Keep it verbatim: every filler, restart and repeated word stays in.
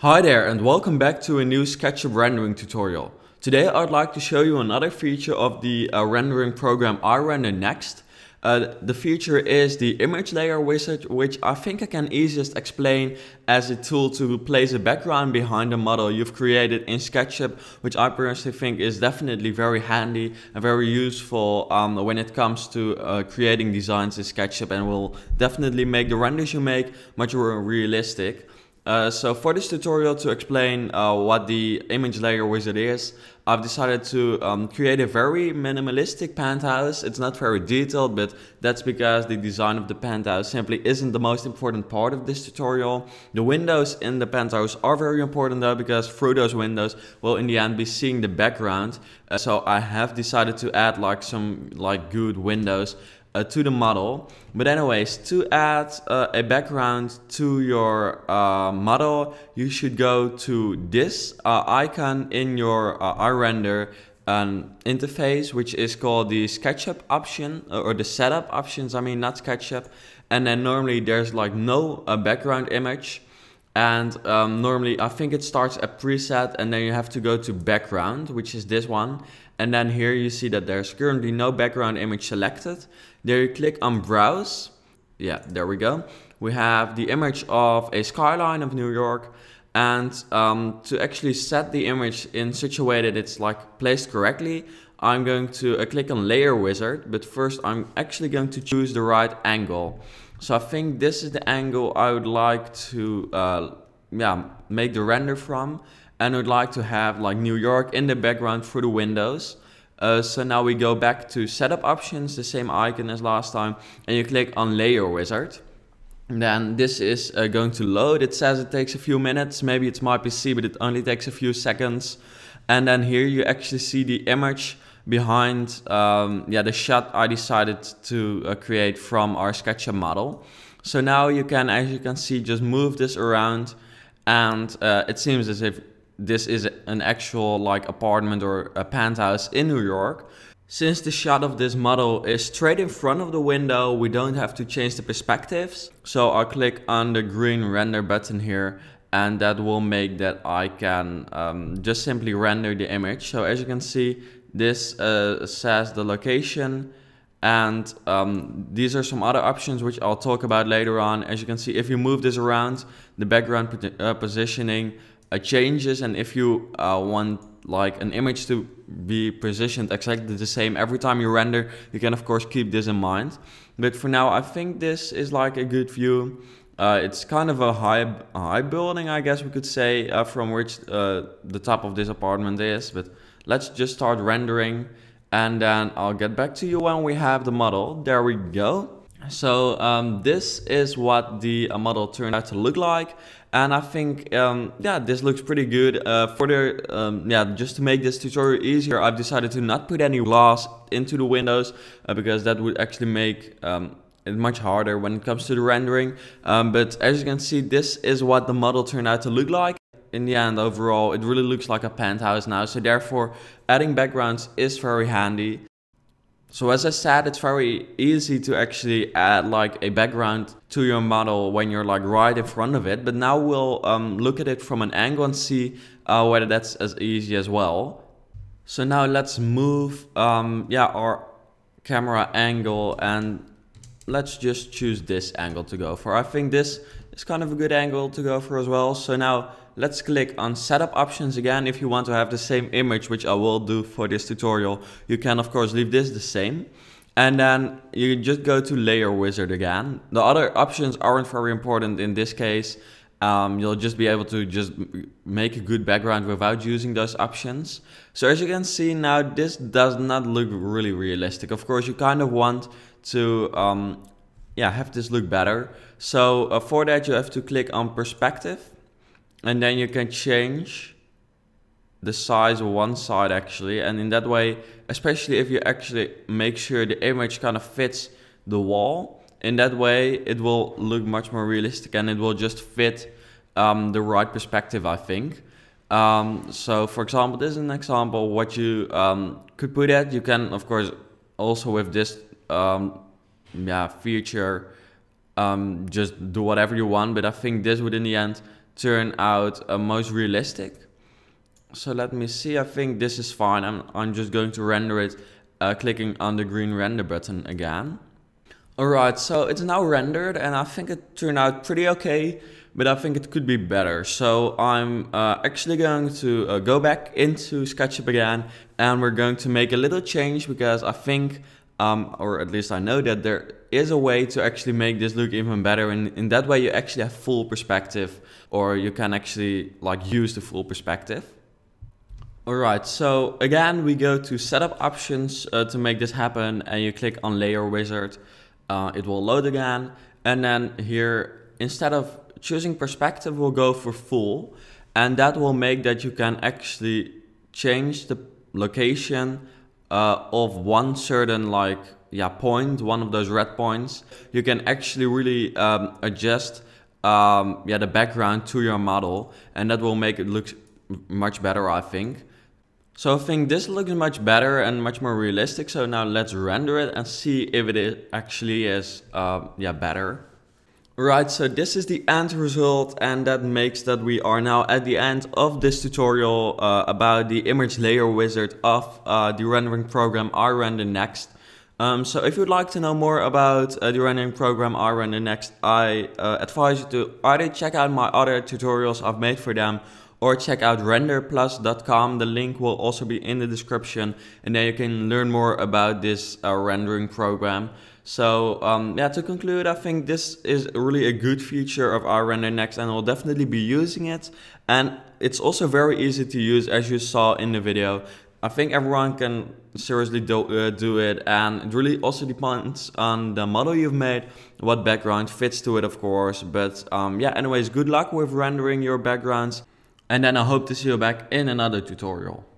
Hi there and welcome back to a new SketchUp rendering tutorial. Today I'd like to show you another feature of the uh, rendering program IRender nXt. Uh, the feature is the image layer wizard, which I think I can easiest explain as a tool to place a background behind the model you've created in SketchUp, which I personally think is definitely very handy and very useful um, when it comes to uh, creating designs in SketchUp, and will definitely make the renders you make much more realistic. Uh, so for this tutorial, to explain uh, what the image layer wizard is, I've decided to um, create a very minimalistic penthouse. It's not very detailed, but that's because the design of the penthouse simply isn't the most important part of this tutorial. The windows in the penthouse are very important though, because through those windows we'll in the end be seeing the background. Uh, so I have decided to add like some like good windows Uh, to the model. But anyways, to add uh, a background to your uh, model, you should go to this uh, icon in your uh, iRender um, interface, which is called the SketchUp option, or the setup options, I mean, not SketchUp. And then normally there's like no uh, background image, and um, normally I think it starts a preset, and then you have to go to background, which is this one. And then here you see that there's currently no background image selected. There you click on browse. Yeah, there we go. We have the image of a skyline of New York. And um, to actually set the image in such a way that it's like placed correctly, I'm going to uh, click on layer wizard. But first I'm actually going to choose the right angle. So I think this is the angle I would like to uh, yeah, make the render from. And I'd like to have like New York in the background through the windows. Uh, so now we go back to setup options, the same icon as last time, and you click on layer wizard. And then this is uh, going to load. It says it takes a few minutes. Maybe it's my P C, but it only takes a few seconds. And then here you actually see the image behind um, yeah, the shot I decided to uh, create from our SketchUp model. So now you can, as you can see, just move this around, and uh, it seems as if this is an actual like apartment or a penthouse in New York. Since the shot of this model is straight in front of the window, we don't have to change the perspectives. So I'll click on the green render button here, and that will make that I can um, just simply render the image. So as you can see, this uh, says the location, and um, these are some other options which I'll talk about later on. As you can see, if you move this around, the background uh, positioning Uh, changes, and if you uh, want like an image to be positioned exactly the same every time you render, you can of course keep this in mind. But for now, I think this is like a good view. Uh, it's kind of a high, high building, I guess we could say, uh, from which uh, the top of this apartment is. But let's just start rendering, and then I'll get back to you when we have the model. There we go. So um, this is what the uh, model turned out to look like, and I think um, yeah, this looks pretty good. Uh, for the um, yeah, just to make this tutorial easier, I've decided to not put any glass into the windows uh, because that would actually make um, it much harder when it comes to the rendering. Um, but as you can see, this is what the model turned out to look like. In the end, overall, it really looks like a penthouse now. So therefore, adding backgrounds is very handy. So as I said, it's very easy to actually add like a background to your model when you're like right in front of it. But now we'll um, look at it from an angle and see uh, whether that's as easy as well. So now let's move um, yeah, our camera angle, and let's just choose this angle to go for. I think this is kind of a good angle to go for as well. So now let's click on setup options again. If you want to have the same image, which I will do for this tutorial, you can of course leave this the same. And then you just go to layer wizard again. The other options aren't very important in this case. Um, you'll just be able to just make a good background without using those options. So as you can see now, this does not look really realistic. Of course, you kind of want to um, yeah, have this look better. So uh, for that, you have to click on perspective, and then you can change the size of one side actually. And in that way, especially if you actually make sure the image kind of fits the wall, in that way, it will look much more realistic, and it will just fit um, the right perspective, I think. Um, so, for example, this is an example what you um, could put at. You can, of course, also with this um, yeah, feature, um, just do whatever you want. But I think this would, in the end, turn out uh, most realistic. So let me see, I think this is fine. I'm, I'm just going to render it uh, clicking on the green render button again. Alright, so it's now rendered and I think it turned out pretty okay, but I think it could be better. So I'm uh, actually going to uh, go back into SketchUp again, and we're going to make a little change because I think, um, or at least I know that there is a way to actually make this look even better, and in that way you actually have full perspective, or you can actually like use the full perspective. Alright, so again we go to setup options uh, to make this happen, and you click on layer wizard, uh, it will load again, and then here instead of choosing perspective we'll go for full, and that will make that you can actually change the location uh, of one certain like yeah point, one of those red points. You can actually really um, adjust um, yeah the background to your model, and that will make it look much better, I think. So I think this looks much better and much more realistic. So now let's render it and see if it is actually is uh, yeah better. Right, so this is the end result, and that makes that we are now at the end of this tutorial uh, about the image layer wizard of uh, the rendering program iRender nXt. Um, so if you'd like to know more about uh, the rendering program iRender nXt, I uh, advise you to either check out my other tutorials I've made for them, or check out renderplus dot com. The link will also be in the description, and there you can learn more about this uh, rendering program. So um, yeah, to conclude, I think this is really a good feature of iRender nXt, and I'll definitely be using it. And it's also very easy to use, as you saw in the video. I think everyone can seriously do, uh, do it, and it really also depends on the model you've made, what background fits to it, of course. But um, yeah, anyways, good luck with rendering your backgrounds. And then I hope to see you back in another tutorial.